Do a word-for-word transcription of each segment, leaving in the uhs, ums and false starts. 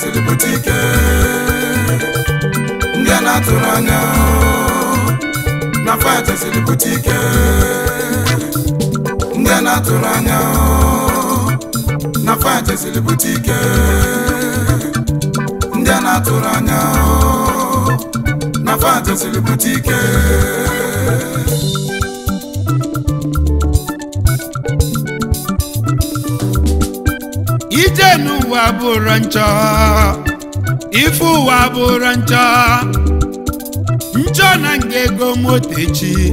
C'est le boutique N D I ANA ATURO ANYA na fata c'est le boutique N D I ANA ATURO ANYA na fata c'est le boutique N D I ANA ATURO ANYA na fata c'est le boutique Ijenu wa buru ncho, ifu wa buru ncho, ncho na ngego motechi,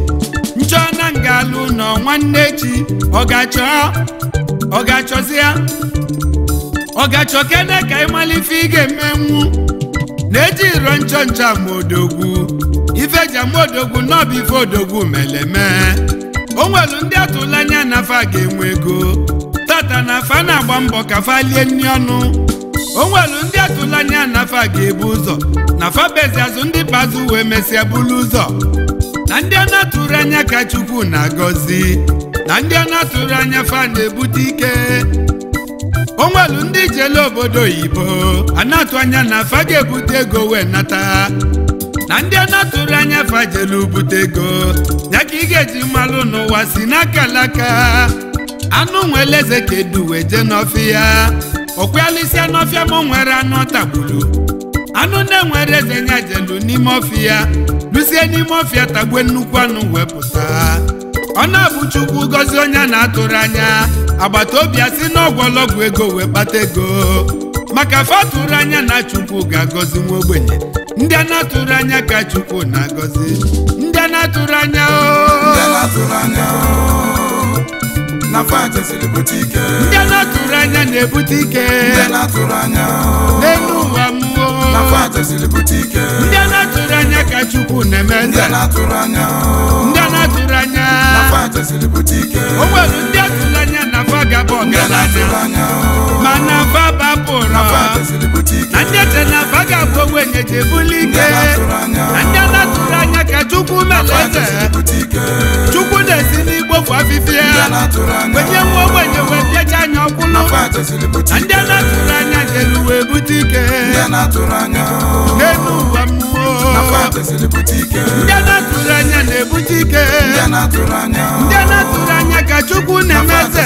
ncho na ngalu no nwannechi, ogacho, ogacho zia, ogacho kene ka imali fige memu, neji roncho ncha modogu, ifeja modogu no bifo dogu meleme, onwelu ndi atulanya na fage mwego, na fana gbambo ka falie nni onu onwelu ndi atulanya na fa ga ebuzo na fa bezi azu ndi bazu we mesia buluzo na ndi ana atụrụ anya ka chukwu na gozi na ndi ana atụrụ anya fa na ebutike onwelu ndi jele obodo ibo ana atụ anya na fa ga ebute ego we nata na ndi ana atụrụ anya fa jele ubute ego ya ka ị ga-eji malụ n'ụwa si n'aka laka anu nweleze kedu weje n'ofia okwealisia n'ofia mo nwere anu tagbulu anu ne nwere eze nyajelu n'ime ofia lusie n'ime ofia tagwe nnukwu anu wepụta ona bụ chukwu gozi onye na-atụrụ anya agbata obi asi n'ọgwọlọgwụ ego we kpata ego maka fatụrụ anya na chukwu ga-gozi nwa ogbenye ndị na-atụrụ anya ka chukwu na-gozi ndị na-atụrụ anya o ndị na-atụrụ anya o na fata c'est le boutique N D I ANA ATURO ANYA ne boutique N D I ANA ATURO ANYA nenu amuo na fata c'est le boutique N D I ANA ATURO ANYA ka chukwu na meze N D I ANA ATURO ANYA N D I ANA ATURO ANYA na fata c'est le boutique onwelu N D I ATURO ANYA na faga boga na anya mana baba poro na fata c'est le boutique na ndete na faga boga nye jebulike N D I ANA ATURO ANYA ka chukwu meleze chukwu desini kwa vivia wenye mwa wenye wenye chanyo kulu N D I ANA ATURO ANYA jeluwe butike N D I ANA ATURO ANYA nenu wa muo N D I ANA ATURO ANYA ne butike N D I ANA ATURO ANYA N D I ANA ATURO ANYA ka chukwu ne meze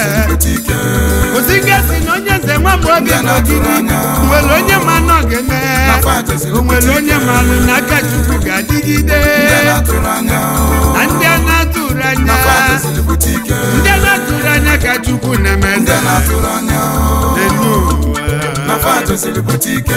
osinge sinonye nze mwa mwoge nogini mwelo nye mano gene mwelo nye malu na ka chukwu ga digide N D I ANA ATURO ANYA na fata c'est le boutique N D I ANA ATURO ANYA ka chukwu na meze N D I ANA ATURO ANYA nenu na fata c'est le boutique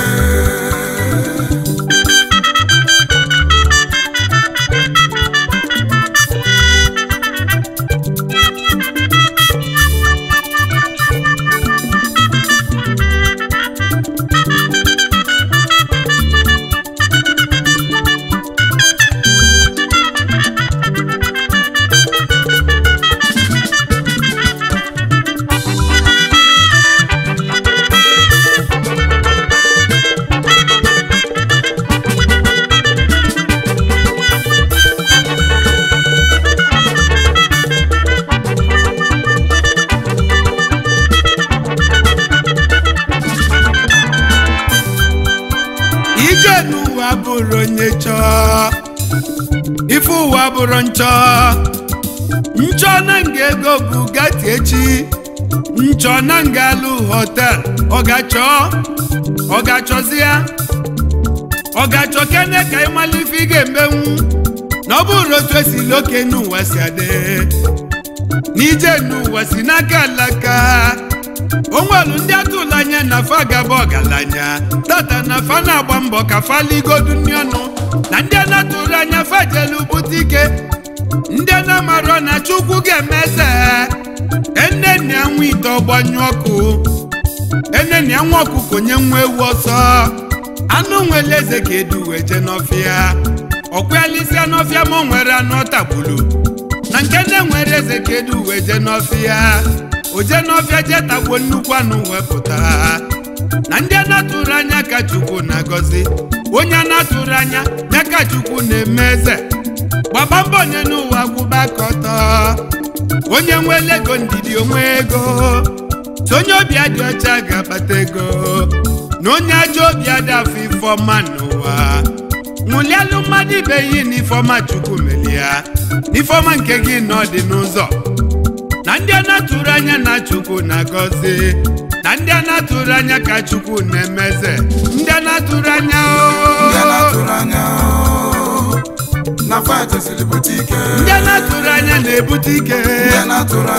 ụwa bụrụ nchọ nchọ na nga ego bụ gati echi nchọ na nga alụ hotel ọgachọ ọgachọzi ya ọgachọ kene ka ịmalife ga emenwu na ọ bụrụ otu esi loke n'ụwa si adị n'ije n'ụwa si n'aka alaka onwelu ndị atụla anya na fa gaba ọgalanya tata na fa na-agba mbọ ka fa ligodu nri ọnụ na ndị na-atụrụ anya fa jelu butike ndị na-amarụ na Chukwu ga-emeze enene anwụ ite ọgbanyụ ọkụ enene anwụ ọkụkọ nye nwa ewu ọsọ anụ nwere eze ka edu wee je n'ọfịa ọkwelisi n'ọfịa ma ọ nwere anụ ọtagbulu na nke nne nwere eze ka edu wee je n'ọfịa oje n'ọfịa je tagbuo nnukwu anụ wepụta na ndị na-atụrụ anya ka Chukwu na-agọzi onye na-atụrụ anya ya ka Chukwu na-eme eze gbaba mbọ onye n'ụwa gwụba ka ọtọ onye nwere ego ndidi onwe ego so onye obi adị ọcha ga-abata ego na onye ajọ obi adị afọ ifeọma n'ụwa nwụlialụ mmadụ ibe ihe n'ifeọma Chukwu meli ya n'ifeọma nke gị na ọ dị n'ụzọ na ndị na-atụrụ anya na Chukwu na-agọzi na ndị na-atụrụ anya ka Chukwu na-emeze ndị na-atụrụ anya ooo Ndị na-atụrụ anya na-ebute ike n'elu ụwa mmụọ Ndị na-atụrụ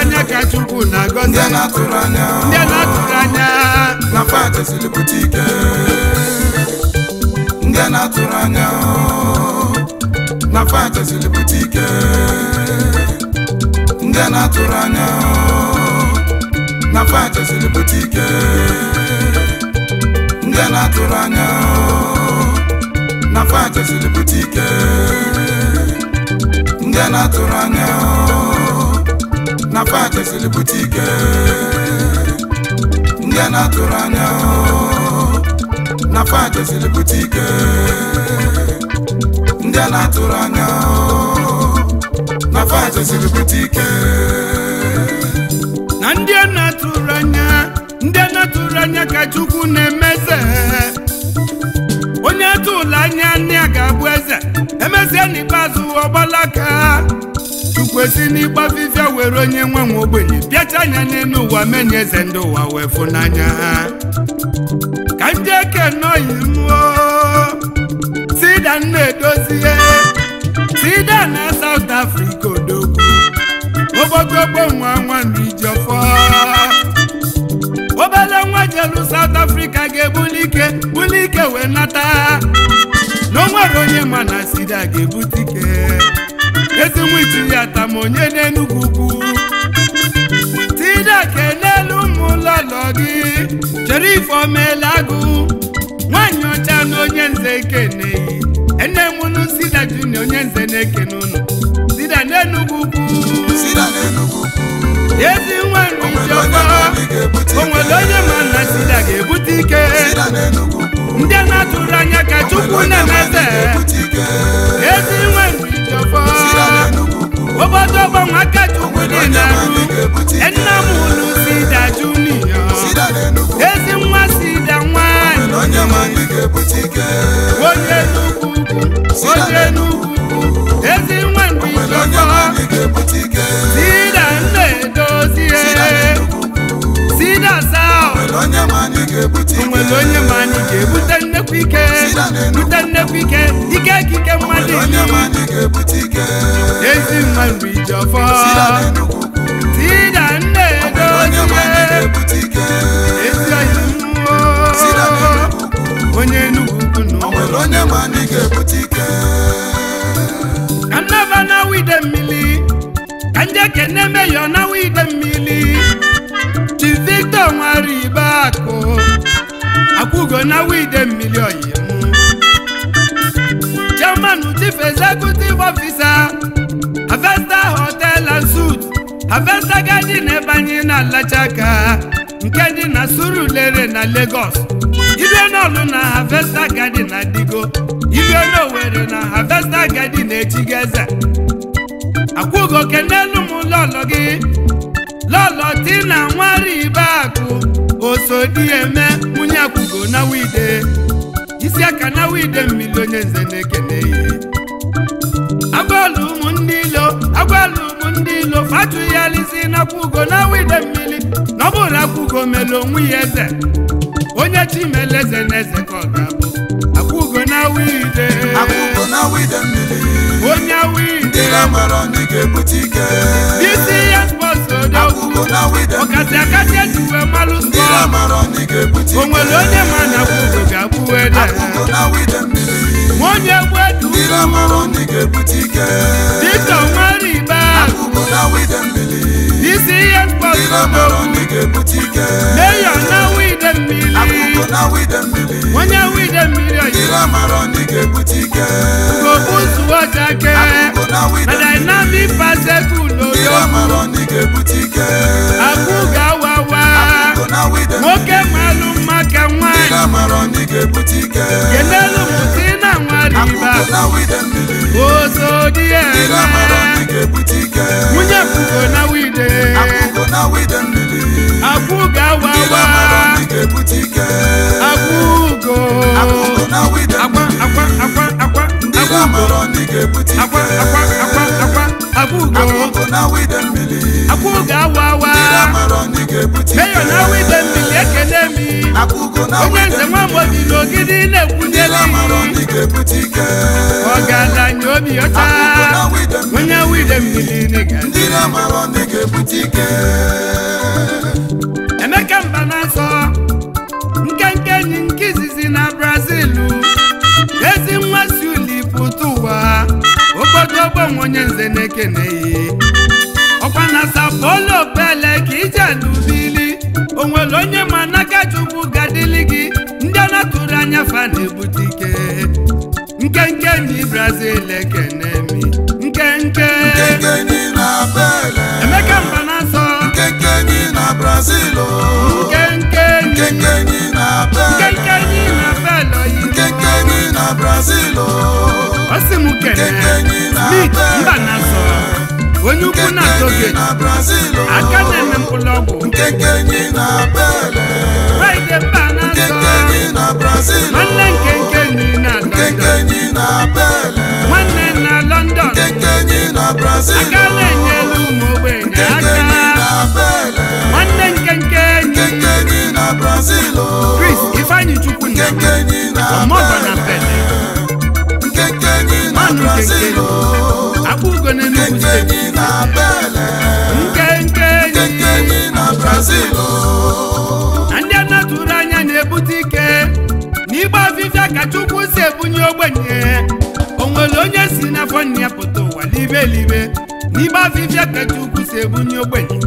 anya ka Chukwu na-agọzi Ndị na-atụrụ anya Ndị na-atụrụ anya Ndị na-atụrụ anya Ndị na-atụrụ anya na fachasịrị butike Ndị na-atụrụ anya na fachasịrị butike Ndị na-atụrụ anya na fachasịrị butike Ndị na-atụrụ anya na fachasịrị butike na ndị na-atụrụ anya Ndị na-atụrụ anya ka Chukwu na-emeze onye atụla anya nne ga-abụ eze emezie n'ikpeazụ ọgbalaka Chukwu esi n'ịgbafifia were onye nwe nwe ogbenye bịacha anya n'elu ụwa menye eze ndị ụwa wee fụ n'anya ha ka ndị eke nọghị mụọ Sida na-edozie Sida na South Africa odogwu ogbogbo nwa nwa nri ji ọfọ obele nwa jelu South Africa ga-ebuli ike buli ike wee nata na o nwere onye ma na Sida ga-ebute ike ezi nwa iti ya tama onye n'enugwu ukwu Sida ka n'elu ụmụụlọ lọ gị chere ife omeela agụ nwaanyị ọcha na onye nze ike na-eyi ene mụnụ Sida ji na onye nze na-eke n'ụlọ Sida n'enugwu ukwu ezi nwa nri ji ọfọ onwere onye ma na Sida ga-ebute ike ndị na-atụrụ anya ka Chukwu na-emeze ezi nwe nri ji ọfọ obodo ọgbanwe aka Chukwu dị na-arụ nna m ụlụ Sida Junior ezi nwa Sida nwanyị onye n'ugwu onye n'ugwu ezi nwe nri ji ọfọ Sida na-edozie Sida South onwere onye ma anyị ga-ebute nnekwu ike bute nnekwu ike ike ekike mmadụ ezi mma nri ji ọfọ Sida na-edozie ezi oyi mmụọ onye Enugwu nọ ka nnaba na-awụ ide mmiri ka ndị eke na-eme ya ọ na-awụ ide mmiri Victor nwari ibe akụ akwụgo na wide mmiri oyi m German chief executive officer Avesta hotel and suit Avesta garden ebe anyị na-alachaka nke dị na Surulere na Lagos ibe n'ọlụ na Avesta garden adịgo ibe n'Owere na Avesta garden echigeze akwụgo kenelu m ụlọọlọ gị lọ́lọ́ tí na wọ́n rí báàkù òsòdí ẹ̀mẹ́ múnyàkùgò náwìdé Isia kana widem milonye nzene keneye Agwalu mundilo, agwalu mundilo Fatu yalisi na kugo na widem mili Nobura kugo melo mwiyeze Onye chimeleze neze kogabo Akugo na wide, akugo na widem mili Onya wide, ndila maro nige butike Bisi ya sposo da akugo na widem mili Okase akase tuwe malu spo Ndila maro nige butike Omwelone mana kugo gabo Akugo na widem mili Mwenye wetu Ndila maro nige butike Dito mariba Akugo na widem mili Isi ya sposo Ndila maro nige butike Neyo na widem mili Akugo na widem mili Mwenye widem mili Ndila maro nige butike Kukusu watake Akugo na widem mili Nadainami pase kuno Ndila maro nige butike Akuga wawa Akugo na widem mili Moke maluma kamwa Ndila maro nige butike Yenelu mutina mwariba Oso diye Mwenye kuko na wide Apuga wawa Apugo Akwa akwa akwa akwa Akwa akwa akwa akwa Apugo Apuga wawa Meyo na wide mbili ekelemi Onyenze mwamo dilo gidi nebundeli Ogala nyobi yota Mwenye wide mbili nega Ndila maro nige butike Emeka mbanaso Nkenke nyinkizisi na Brazilu Yezi mwasuli putuwa Okotobo mwenye nzeneke neyi Okwanasa polo pele kijadu vili Onwelonye manaka chubu gadiligi Ndana turanya fane butike Nkenke ni Brazile kenemi Nkenke Nkenke ni na bele Emeka mbanaso Nkenke ni na Brazilo Nkenke Nkenke ni na bele Nkenke ni na bele Nkenke ni na Brazilo Osimu kene Mi mbanaso Wenyuku na toge Akane mpulogu Nkenke ni na bele Raide mbanaso Nkenke ni na Brazilo Ndị Ana Atụrụ Anya na-ebute ike n'igba afịfịa ka Chukwu si ebunye ogbenye onwere onye si n'afọ nne pụta ụwa libe libe n'igba afịfịa ka Chukwu si ebunye ogbenye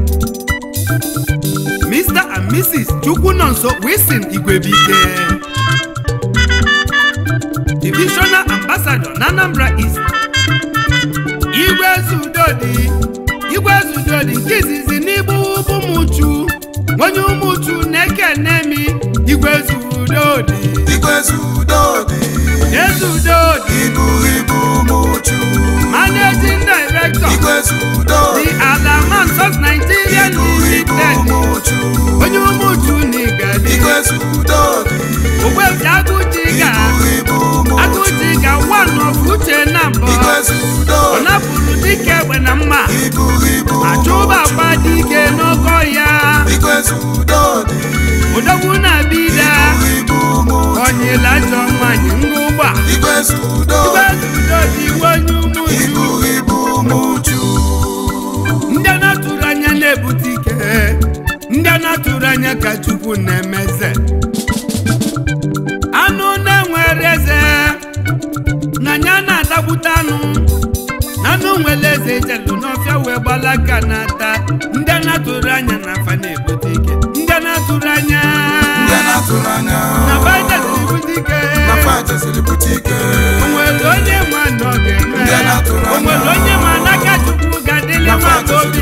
Mister and Missus Chukwu nọ nso Wilson Igwebike Divisional Ambassador na Anambra East Igwezudodi Igwezudodi nke izizi n'ibu ụbụ mụchu onye ụmụchu na-eke nemi Igwezudodi Igwezudodi Igwezudodi Ibu ibu mụchu Managing Director Igwezudodi The Alaman Sos Nigerian Limited onye ụmụchu n'igadi Igwezudodi Ogwebdagujiga Agujiga one of uche na mbọ ọnapụrụ dike egbe na mma achụba akpa dike n'ọkọ ya odogwu na bida onyela ajọ nwanyị ngụgba igwezudodi iwenye umuju ndị Ana Atụrụ Anya na-ebute ike ndị Ana Atụrụ Anya ka Chukwu na-emeze anụ na-enwere eze nanya na-adapụta anụ Nanu mweleze jelu nofya webala kanata Ndị Ana Atụrụ Anya na fane butike Ndị Ana Atụrụ Anya Ndị Ana Atụrụ Anya Na faita zili butike Na faita zili butike Omwelonye mwanoge Ndị Ana Atụrụ Anya Omwelonye mwanaka chukwu gadele mwakobi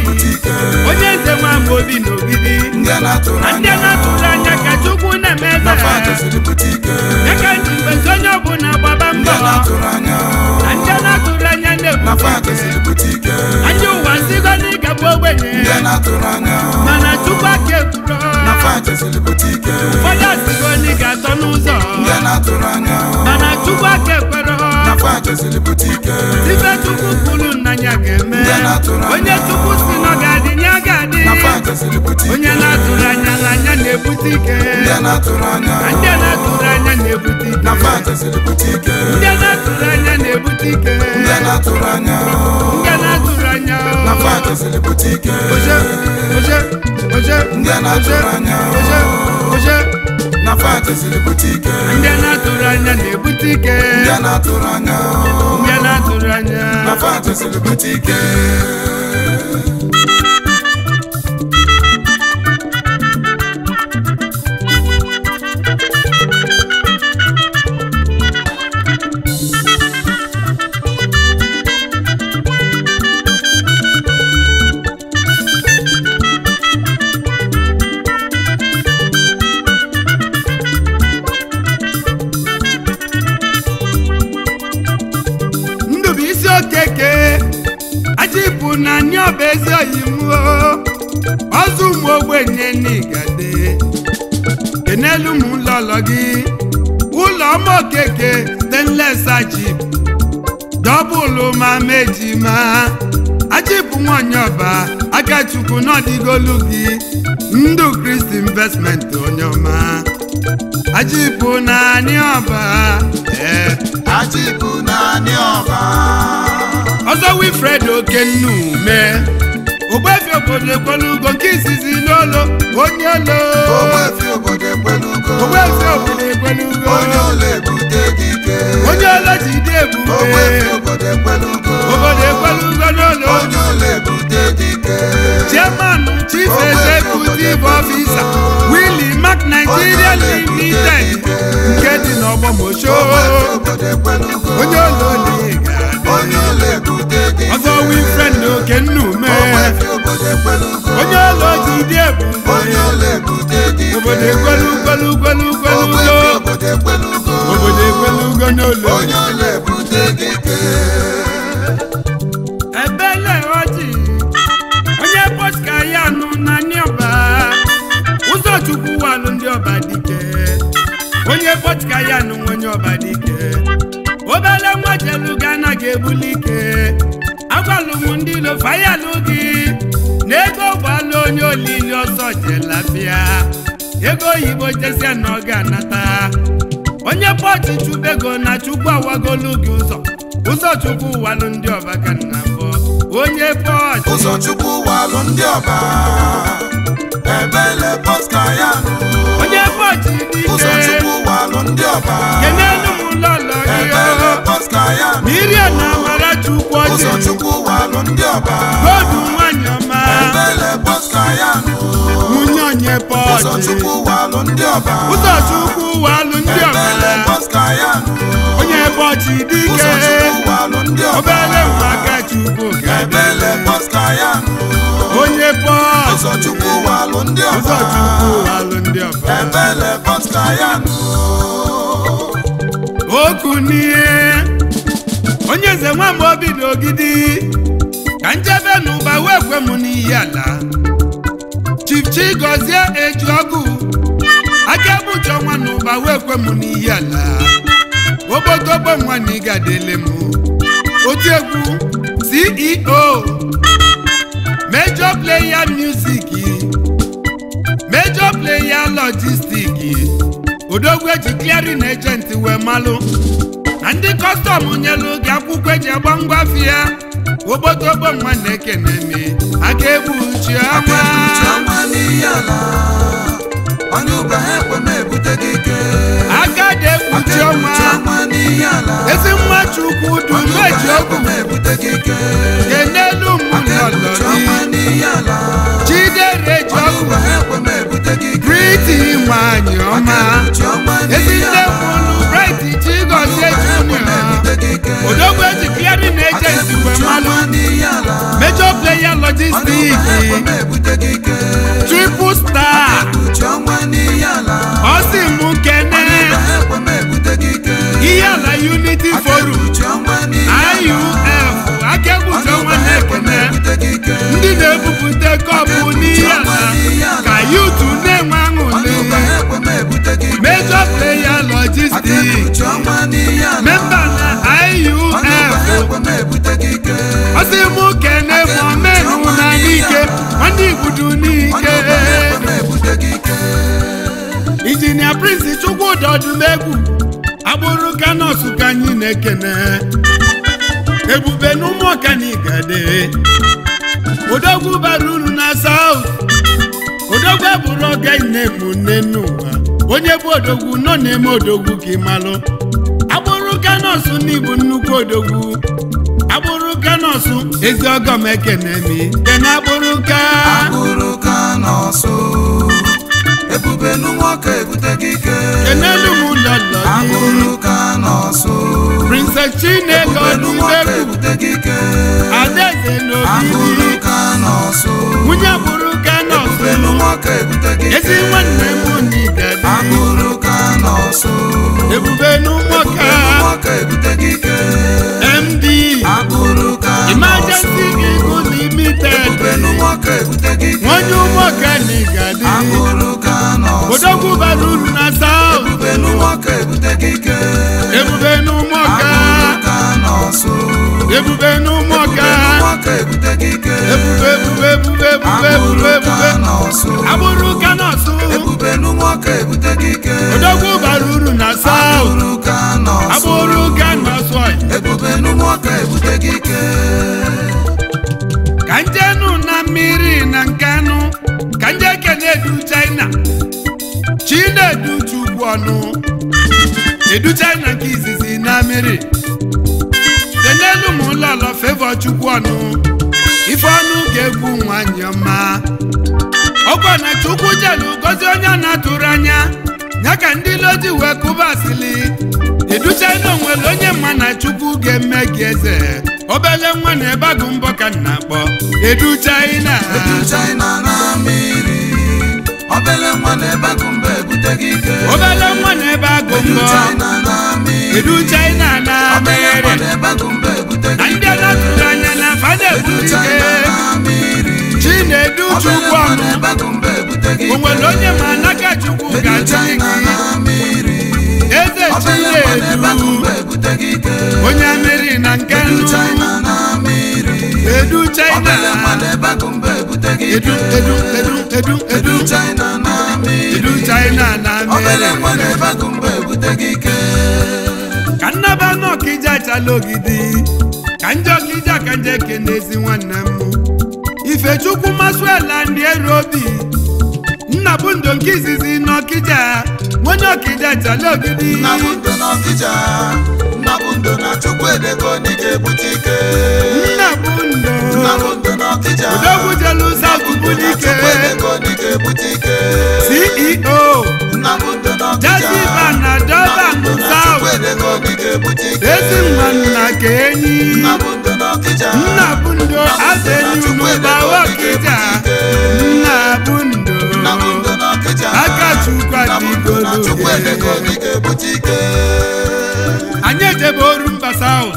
Onyeze mwakobi nogidi Ndị Ana Atụrụ Anya Ndị Ana Atụrụ Anya kachukwu na meze Na faita zili butike Eka njimbe zonyo buna baba mbo Ndị Ana Atụrụ Anya Anjo wanziga ni kabwe nye Mana chukwa kekuro Faya zigo ni gato nuzo aturanya nana chukwa kepero nafa jezili butike libe chukukulu nanya geme onye chukusi nogadi nyagadi nafa jezili butike onye naturanya nanya ne butike onye naturanya onye naturanya ne butike nafa jezili butike onye naturanya ne butike onye naturanya onye naturanya nafa jezili butike oje oje oje onye naturanya oje oje na fata zili boutique ndana turanya ne boutique ndana turanya ndana turanya na fata zili boutique Digolugi ndo Christ investment onyoma ajibu na ni oba eh ajibu na ni oba ozo Wilfred Okenu me obefi obode pelu go kisisi lolo onyolo obefi obode pelu go obefi obode pelu go onyole budegike onyolo jidebu obefi obode pelu go obode pelu go lolo onyole budegike German Chief Executive Officer Willie Mac Nigeria Limited Getting up on my show Onyolo Liga Ozo Wilfred Okenu me Onyolo Jidebe Obode Gwelu Gwelu Gwelu Gwelu Obode Gwelu Gwelu Onyolo Butege Kaya nungonyo badike Obele mwache lugana gebulike Agwa lungundi lo faya lugi Nego walo nyo linyo soche lafia Ego ibo jese noga nata Onye pochi chubego na chukwa wago lugi uso Uso chuku walo ndio baka nafo Onye pochi Uso chuku walo ndio baka Ebele poska yanu Okunye Onyeze mwambo bido gidi Kanjebe nuba wekwe muni yala Chief Chigozie ejuagu Akebu chomwa nuba wekwe muni yala Obotobo mwani gadelemu Otegu C E O Major player musiki Major player logistiki Odogwe declaring agent we malo and the custom onyelo ga kwukwe je gbangwa fia obodo bo nwanne kenemi akebu uche ama amani yala anyuba ekwe mebute gike agade uche ama amani yala ezi machukwu du meje okwu mebute gike kenelu mulolo amani yala chidere jowo ekwe mebute gike pretty nwanyi oma Major player logistics Triple star Austin Mukene Iyala Unity Forum I U F Akebuto Ndi nebu pute kopu ni yala Kayutu ne mangule Major player logistics ọdụlegwu abụrụ kanọsụ ka anyị na-ekene ebube n'ụmụọka n'igade odogwu bara uru na South odogwu abụrụ ọga na-egbu n'enu ụwa onye bụ odogwu nọ na-eme odogwu ka ịmalụ abụrụ kanọsụ n'igbu nnukwu odogwu abụrụ kanọsụ ezi ọgọ m ekene mi dena abụrụ ka abụrụ kanọsụ ebube n'ụmụaka ebute gike enelu m ụlọ lọ abụrụ ka nọọsụ Princess Chineke ọdịbegwu ebute gike adaeze n'obi abụrụ ka nọọsụ nwunye abụrụ ka nọọsụ ebube n'ụmụaka ebute gike ezi nwanne m n'igadi abụrụ ka nọọsụ ebube n'ụmụaka ebute gike M D abụrụ ka nọọsụ Emergency Eagle Limited ebube n'ụmụaka ebute gike nwunye ụmụaka n'igadi abụrụ ka Odogwu bara uru na South ebube n'ụmụaka ebute gike ebube n'ụmụaka ebube n'ụmụaka ebute gike ebube ebube ebube ebube ebube abụrụ ka nọọsụ ebube n'ụmụaka ebute gike Odogwu bara uru na South abụrụ ka nọọsụ ebube n'ụmụaka ebute gike ka njenu na mmiri na nkanụ ka njeke na-edu China Chinedu chukwu ọnụ edu China nke izizi na mmiri tenelu m ụlọlọ fevọ chukwu ọnụ ife ọnụ ga-egwu nwanyị ọma ọkwa na chukwu jelu gozi onye na-atụrụ anya ya ka ndị loji wee kụbasili edu China nwere onye mma na chukwu ga-eme gị eze obele nwa na ebe agụ mbọ ka nna akpọ edu China edu China na mmiri obele nwa na-ebe agụmba ebute gị ike obele nwa na-ebe agụmba edu China na obele nwa na-ebe agụmba ebute gị ike ndị na-atụrụ anya na fada ebute ike Chinedu chukwu ọnụ onwere onye ma n'aka chukwu ga-adị gị eze Chinedu onye amịrị na nke nụ edu China edu edu edu edu edu China na edu China na obele nwa na-ebe agụmba ebute gị ike ka nnaba n'ọkija chala ogidi ka nje ọkija ka nje kenezi nwanne m Ifechukwu Maswela ndị eru obi nna bụ ndo nke izizi n'ọkija nwenye ọkija chala ogidi nna bụ ndo n'ọkija nna bụ ndo na chukwu edego n'ike ebute ike nna bụ ndo Odogwu jelu South bulike C E O Jazzy Van Adoban South ezi nwa nna ka enyi nna bụ ndo azenyu n'ụba Okija nna bụ ndo aka chukwu adịgolo anyị ejebe oru mba South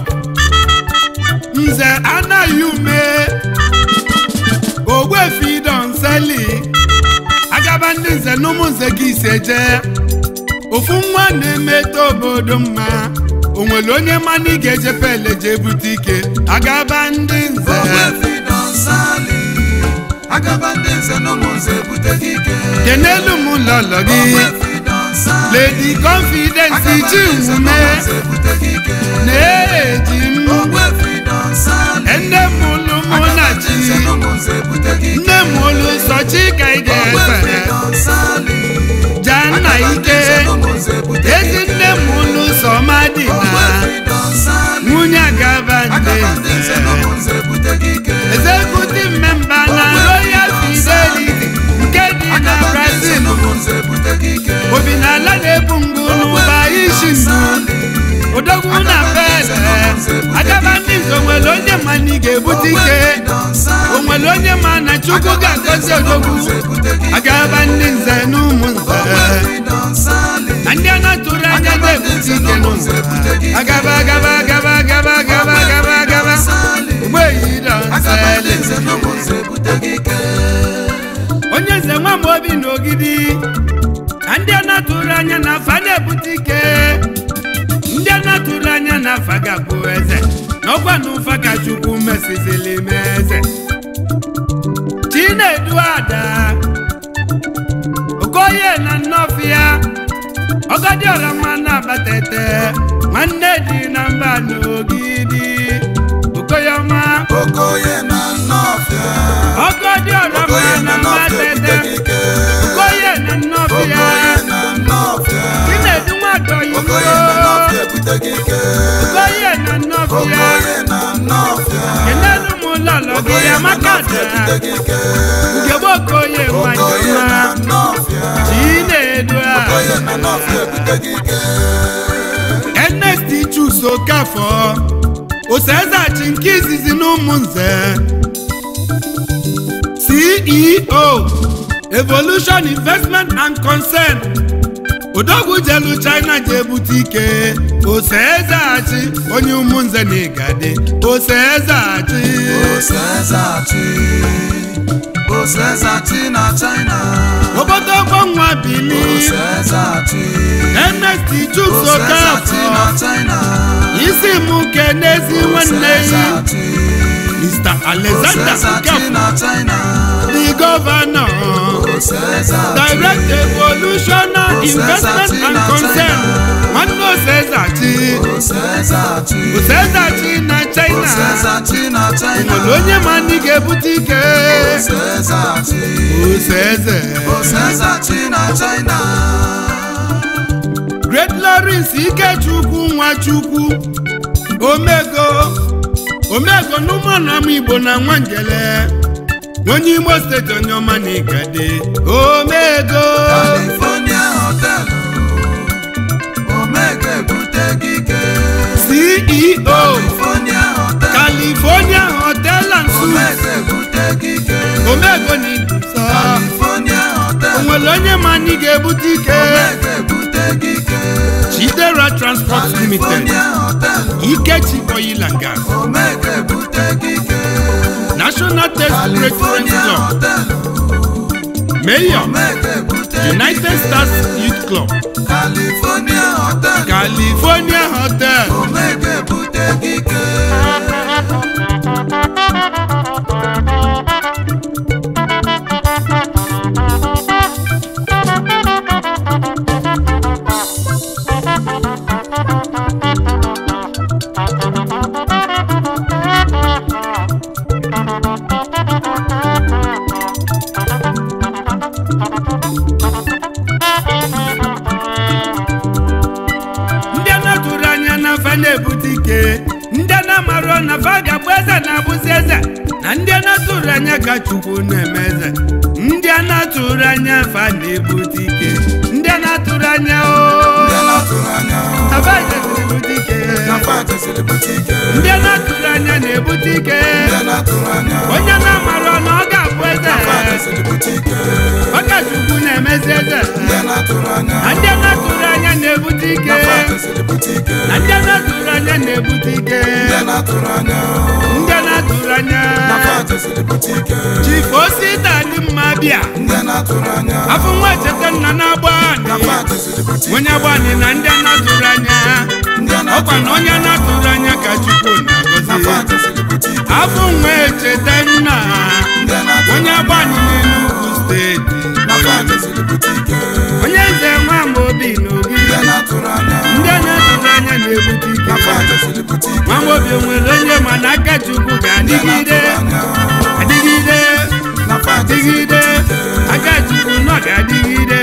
nze anaghị ume ogwefi donseli agaba ndị nze n'ụmụ nze ka isi eje ofu nwa na-emeta obodo mma onwere onye mana ị ga-eje pele je bute ike agaba ndị nze ogwefi donseli agaba ndị nze n'ụmụ nze bute ike kenelu m lọlọ gị Lady Confidence ji nwume na-eji m nne m olu mụ na chi nne m olu sọchi ka ị ga-ekpere ja nna ike ezi nne m olu sọma dị na nwunye agaba ndị ezekuti mmemba na Royal Fidelity nke dị na Brazil obi na ala na-ebu mgbu n'ụba isi ndụ Odogwu na pele agaba ndị nze onwere onye ma na ị ga-ebute ike onwere onye ma na chukwu ga-agọzi odogwu agaba ndị nze na ụmụ nze na ndị a na-atụrụ anya na-ebute ike n'ụzọ agaba agaba agaba agaba agaba agaba agaba ogbeyi dọnsele onye nze nwa m obi na ogidi na ndị a na-atụrụ anya na afa na-ebute ike ndị na-atụrụ anya na afa ga-abụ eze na ọkwa na ụfa ka chukwu mesizili meze Chinedu ada okoye na nnọfịa ọgọ Badiora mana batete Mandeji namba nogidi Ukoyoma Ukoye na nofya Okodiora mana batete Ukoye na nofya Ukoye na nofya Kine dumato yungo Ukoye na nofya kutekike Ukoye na nofya Ukoye na nofya Kine dumula logia makata Ugeboko ye manjuma Chine dwa N S T chuso kafo Oseza chinkizi zinu munze C E O Evolution Investment and Concern Odogu jelu China jebutike Oseza chi Onye umunze negade Oseza chi Oseza chi Osezati na China Obodo bongwa bili Osezati N S T juso kafo na China Isi mukenezi wanei Mister Alexander Osezati na China The Governor Osezati Direct Evolution Investment and Concern Manu Osezati Osezati Osezati na China Osezati na China Olonye manige butike Osezati Osezati na China Great Lawrence Ikechukwu Nwachukwu Omego Omego numana mibo na mwangele Onye Imo State onyoma n'igade Omego California Hotel Omego ebute gike C E O California Hotel California Hotel and Suites Omego ebute gike Omego n'idusa California Hotel Omwele onye ma n'ige ebute ike Omego ebute gike Chidera Transport Limited Ikechi Boyilanga Omego ebute gike National Test Preference Club Mayor United Stars Youth Club California Hotel California Hotel Omega Butegike Digide, I got you, not a digide.